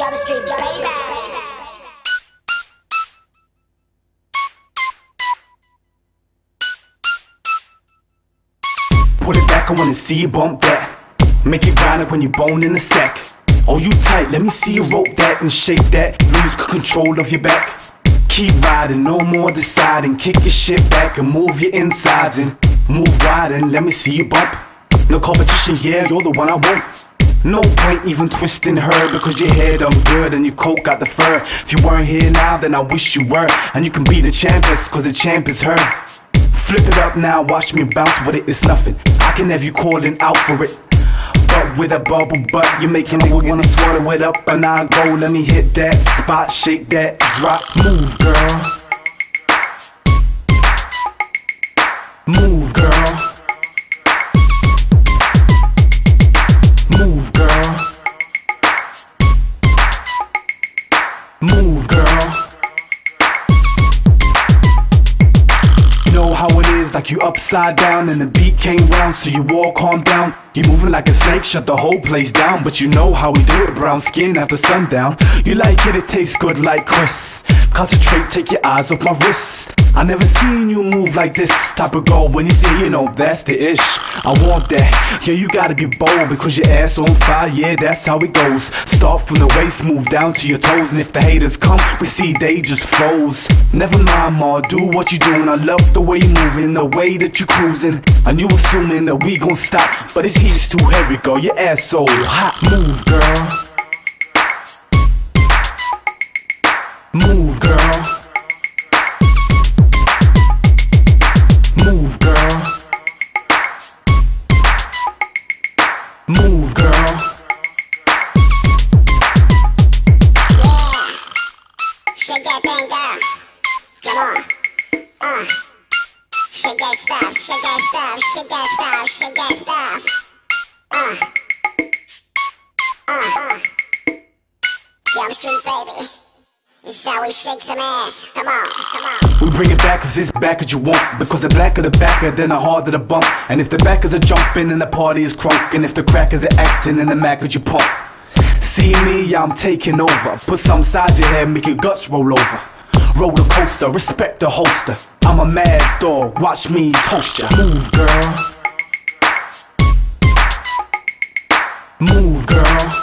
Jump Street, baby. Put it back, I wanna see you bump that. Make it grind up when you bone in the sack. Oh, you tight, let me see you rope that and shake that. Lose control of your back. Keep riding, no more deciding. Kick your shit back and move your insides and move wide and let me see you bump. No competition, yeah, you're the one I want. No point even twisting her, because your head on good and your coke got the fur. If you weren't here now, then I wish you were. And you can be the champions, cause the champ is her. Flip it up now, watch me bounce with it, it's nothing. I can have you calling out for it, but with a bubble butt, you make a nigga wanna swallow it up. And I go, let me hit that spot, shake that, drop, move girl. Move girl. Move girl. Move girl. You know how it is, like you upside down and the beat came round, so you all calm down. You moving like a snake, shut the whole place down. But you know how we do it, brown skin after sundown. You like it, it tastes good like Chris. Concentrate, take your eyes off my wrist. I never seen you move like this. Type of girl when you see, you know that's the ish. I want that, yeah, you gotta be bold, because your ass on fire, yeah, that's how it goes. Start from the waist, move down to your toes. And if the haters come, we see they just froze. Never mind ma, do what you doing. I love the way you moving, the way that you cruising. And you assuming that we gon' stop, but it's he's too heavy, girl, your ass so hot. Move, girl. Move, girl. Move, girl. Move, girl. Yeah. Shake that thing, girl. Come on. Shake that stuff, shake that stuff, shake that stuff, shake that stuff. Jump Street, baby. This is how we shake some ass. Come on, come on. We bring it back if it's back that you want, because the blacker the backer, then the harder the bump. And if the backers are jumping and the party is crunk, and if the crackers are acting and the mac that you pump. See me, I'm taking over. Put some side your head, make your guts roll over. Roller coaster, respect the holster. I'm a mad dog, watch me toast ya. Move, girl. Move, girl.